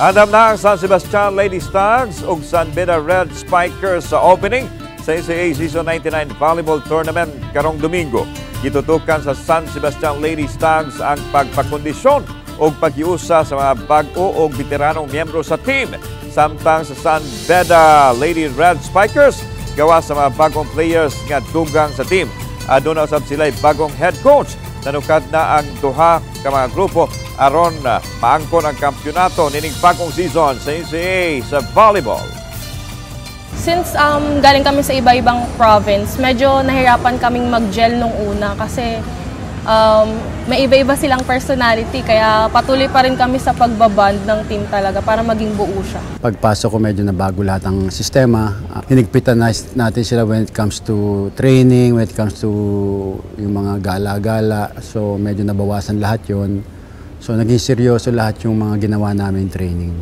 Andam na ang San Sebastian Lady Stags ug San Beda Red Spikers sa opening sa NCAA Season 99 Volleyball Tournament karong Domingo. Gitutukan sa San Sebastian Lady Stags ang pagpakondisyon ug pag-iusa sa mga bag-o ug veteranong miyembro sa team. Samtang sa San Beda Lady Red Spikers gawa sa mga bagong players nga dugang sa team. Aduna usab sila'y bagong head coach. Nanukad na ang duha ka mga grupo aron maangkon ang kampyonato nining bagong season sa NCAA sa volleyball. Since galing kami sa iba-ibang province, medyo nahirapan kaming mag-gel nung una kasi may iba-iba silang personality, kaya patuloy pa rin kami sa pagbaband ng team talaga para maging buo siya. Pagpasok ko medyo nabago lahat ang sistema. Hinigpitan natin sila when it comes to training, when it comes to yung mga gala-gala. So medyo nabawasan lahat yon. So naging seryoso lahat yung mga ginawa namin training.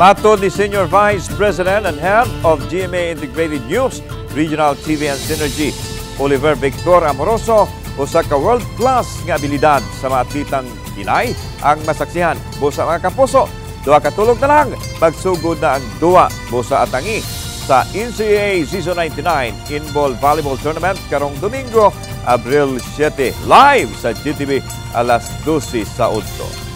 Matod ni Senior Vice President and Head of GMA Integrated News, Regional TV and Synergy, Oliver Victor Amoroso, usa ka world-class nga abilidad sa mga atletang Pinay ang masaksihan. Busa mga kapuso, duha katulog na lang, magsugod na ang duha busa atangi sa NCAA Season 99 Inball Volleyball Tournament karong Domingo, Abril 7, live sa GTV alas 12 sa 8.